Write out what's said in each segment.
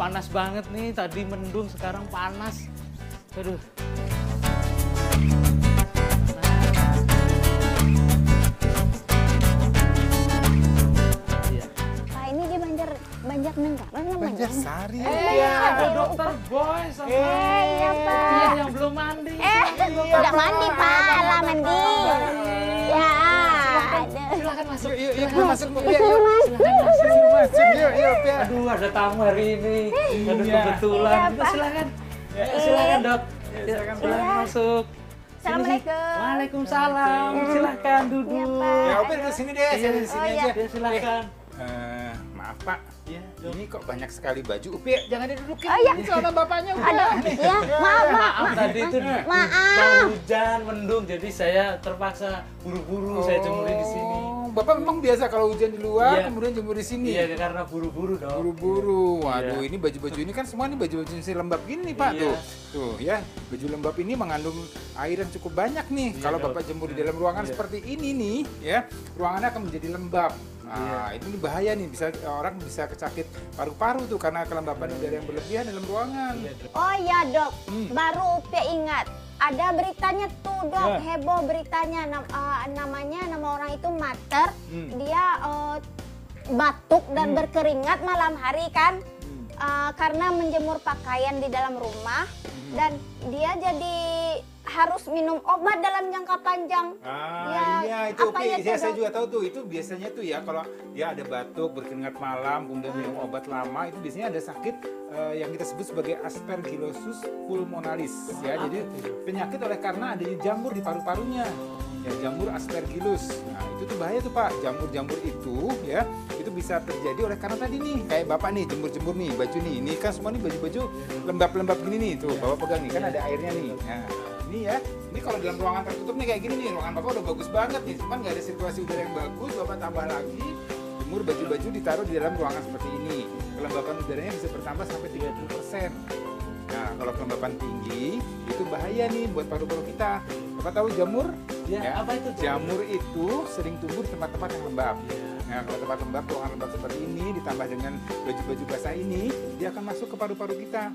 panas banget nih, tadi mendung sekarang panas. Aduh. Pak, ini di Banjarnegara namanya. Banjarsari. Iya, ada dokter Boy sama. Iya, Pak. Iya, yang belum mandi. Udah mandi, Pak. Lah mandi. Ya. Silakan masuk. Yuk, kita masuk. Yuk, aduh, ada tamu hari ini. Aduh, kebetulan. Silakan. Silakan, Dok. Silakan masuk. Assalamualaikum. Waalaikumsalam. Silakan duduk. Ya, Opir ke sini deh. Sini aja. Silakan. Maaf, Pak. Ini kok banyak sekali baju. Upir, jangan didudukin. Soalnya bapaknya udah. Ya, maaf. Tadi itu hujan, mendung, jadi saya terpaksa buru-buru saya jemurin di sini. Bapak memang biasa kalau hujan di luar, kemudian jemur di sini. Iya, karena buru-buru dong. Buru-buru. Waduh, ini baju-baju ini kan semua ini baju-baju jenis lembab gini nih, Pak. Tuh ya, baju lembab ini mengandung air yang cukup banyak nih. Kalau Bapak jemur di dalam ruangan seperti ini nih, ya, ruangannya akan menjadi lembab. Ah, ini bahaya nih, bisa orang bisa kecakit paru-paru tuh karena kelembapan udara yang berlebihan dalam ruangan. Oh iya, Dok, baru Upya ingat. Ada beritanya tuh, Dok, heboh beritanya. Nama orang itu Mater. Dia batuk dan berkeringat malam hari kan, karena menjemur pakaian di dalam rumah. Dan dia jadi harus minum obat dalam jangka panjang. Iya, itu saya juga tahu tuh. Itu biasanya tuh ya, kalau dia ada batuk, berkeringat malam, kemudian minum obat lama, itu biasanya ada sakit yang kita sebut sebagai aspergillosis pulmonalis. Ya, jadi penyakit oleh karena adanya jamur di paru-parunya. Ya, jamur aspergillus. Nah, itu tuh bahaya tuh, Pak. Jamur-jamur itu ya, itu bisa terjadi oleh karena tadi nih, kayak Bapak nih jemur-jemur nih baju nih. Ini kan semua nih baju-baju lembab-lembab gini nih tuh. Bapak pegang nih kan ada airnya nih. Nah, ini ya. Ini kalau dalam ruangan tertutup nih kayak gini nih, ruangan Bapak udah bagus banget nih. Cuman nggak ada situasi udara yang bagus, Bapak tambah lagi jemur baju-baju ditaruh di dalam ruangan seperti ini. Kelembapan udaranya bisa bertambah sampai 30%. Nah, kalau kelembapan tinggi itu bahaya nih buat paru-paru kita. Bapak tahu jamur? Ya, apa itu jamur? Jamur itu sering tumbuh di tempat-tempat yang lembab. Nah, kalau tempat lembab, ruangan lembab seperti ini ditambah dengan baju-baju basah ini, dia akan masuk ke paru-paru kita.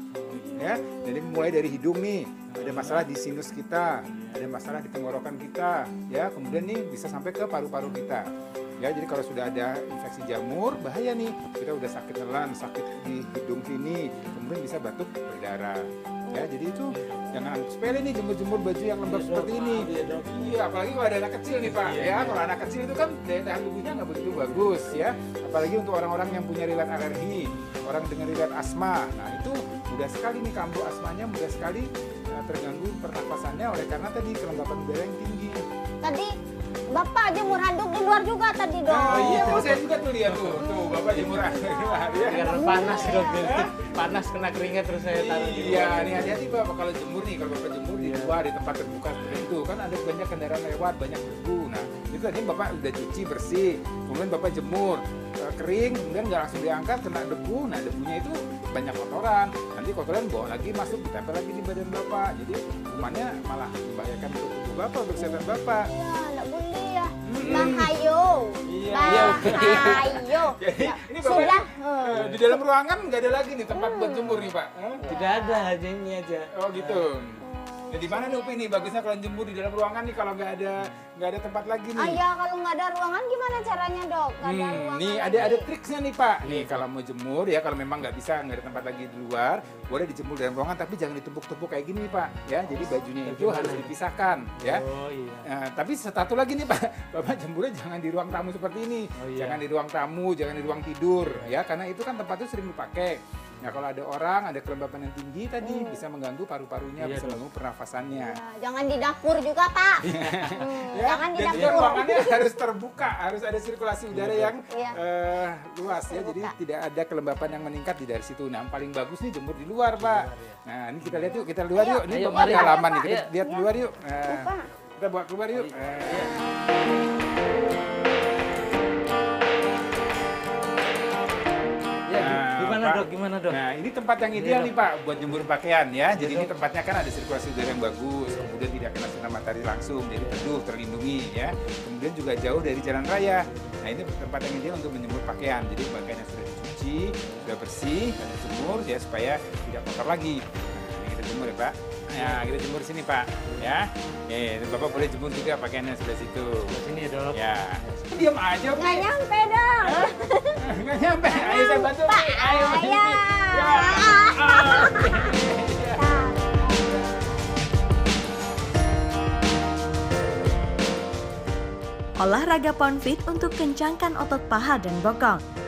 Ya, jadi mulai dari hidung nih, ada masalah di sinus kita, ada masalah di tenggorokan kita, ya, kemudian nih bisa sampai ke paru-paru kita. Ya, jadi kalau sudah ada infeksi jamur, bahaya nih. Kita udah sakit nelan, sakit di hidung sini, kemudian bisa batuk berdarah. Ya, jadi itu jangan sepele nih jemur-jemur baju yang lembab seperti ini. Iya, apalagi kalau ada anak kecil nih, Pak. Ya, kalau anak kecil itu kan daya tahan tubuhnya nggak begitu bagus, ya. Apalagi untuk orang-orang yang punya riwayat alergi, orang dengan riwayat asma. Nah, itu mudah sekali nih kambuh asmanya, mudah sekali terganggu pernapasannya oleh karena tadi kelembapan udara yang tinggi. Tadi Bapak jemur handuk di luar juga tadi, Dok. Oh iya, saya juga tuh lihat tuh. Tuh, Bapak jemur handuk di luar ya. Karena panas, Dok. Panas kena keringat terus saya taruh di luar. Iya, nih hati-hati, Bapak kalau jemur nih, kalau Bapak jemur di luar di tempat terbuka seperti itu kan ada banyak kendaraan lewat, banyak debu. Nah, itu tadi Bapak udah cuci bersih, kemudian Bapak jemur kering, kemudian nggak langsung diangkat kena debu. Nah, debunya itu banyak kotoran. Nanti kotoran bawa lagi masuk ditempel lagi di badan Bapak. Jadi kumannya malah membahayakan untuk tubuh Bapak, untuk kesehatan Bapak. Bahayo, bahayo. Ini sudah di dalam ruangan nggak ada lagi nih tempat buat jemur nih, Pak. Tidak ada, hanya ini aja. Oh gitu. Jadi mana nih, Upi nih bagusnya kalau jemur di dalam ruangan nih kalau nggak ada tempat lagi nih. Iya, kalau nggak ada ruangan gimana caranya, Dok? Nggak ada ruangan. Nih ada triksnya nih, Pak. Nih kalau mau jemur ya, kalau memang nggak bisa nggak ada tempat lagi di luar, boleh dijemur dalam ruangan tapi jangan ditumpuk-tumpuk kayak gini nih, Pak. Ya, jadi bajunya itu harus dipisahkan. Ya. Oh iya. Nah, tapi satu lagi nih, Pak, Bapak jemurnya jangan di ruang tamu seperti ini. Oh, iya. Jangan di ruang tamu, jangan di ruang tidur. Ya, karena itu kan tempatnya sering dipakai. Nah, kalau ada orang, ada kelembapan yang tinggi tadi bisa mengganggu paru-parunya, bisa mengganggu pernafasannya. Ya, jangan di dapur juga, Pak. Ya, jangan di dapur. Ruangannya harus terbuka, harus ada sirkulasi udara yang luas ya. Jadi tidak ada kelembapan yang meningkat di dari situ. Nah, paling bagus nih jemur di luar, Pak. Nah, ini kita lihat yuk, kita luar yuk. Ini pengalaman nih, kita lihat luar yuk. Nah, kita bawa keluar yuk. Gimana, Dok? Nah, ini tempat yang ideal nih, Pak, buat jemur pakaian ya. Jadi ini tempatnya kan ada sirkulasi udara yang bagus, kemudian tidak kena sinar matahari langsung, jadi teduh, terlindungi ya. Kemudian juga jauh dari jalan raya. Nah, ini tempat yang ideal untuk menjemur pakaian. Jadi pakaian yang sudah dicuci dicuci, sudah bersih, kita jemur ya supaya tidak kotor lagi. Nah, ini kita jemur ya Pak. Nah, kita jemur sini Pak. Ya, Bapak boleh jemur juga pakaiannya sebelah situ. Sebelah sini ya Dok. Ya. Diam aja. Nggak nyampe Dok. Nggak nyampe. Ayo saya bantu. Ayo. Olahraga pound feet untuk kencangkan otot paha dan bokong.